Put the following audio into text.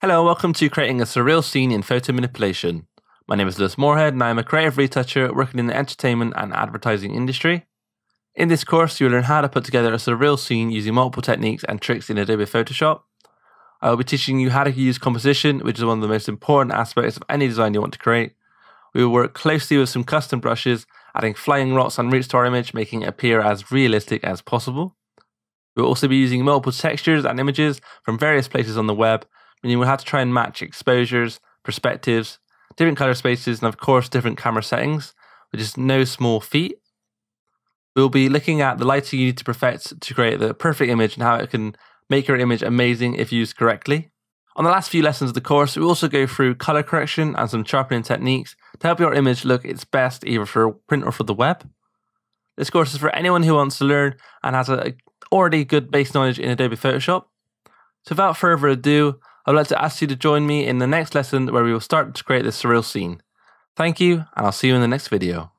Hello and welcome to Creating a Surreal Scene in Photo Manipulation. My name is Lewis Moorhead and I am a creative retoucher working in the entertainment and advertising industry. In this course, you will learn how to put together a surreal scene using multiple techniques and tricks in Adobe Photoshop. I will be teaching you how to use composition, which is one of the most important aspects of any design you want to create. We will work closely with some custom brushes, adding flying rocks and roots to our image, making it appear as realistic as possible. We will also be using multiple textures and images from various places on the web, meaning we'll have to try and match exposures, perspectives, different color spaces, and of course different camera settings, which is no small feat. We'll be looking at the lighting you need to perfect to create the perfect image and how it can make your image amazing if used correctly. On the last few lessons of the course, we'll also go through color correction and some sharpening techniques to help your image look its best either for print or for the web. This course is for anyone who wants to learn and has already good base knowledge in Adobe Photoshop. So without further ado, I'd like to ask you to join me in the next lesson where we will start to create this surreal scene. Thank you, and I'll see you in the next video.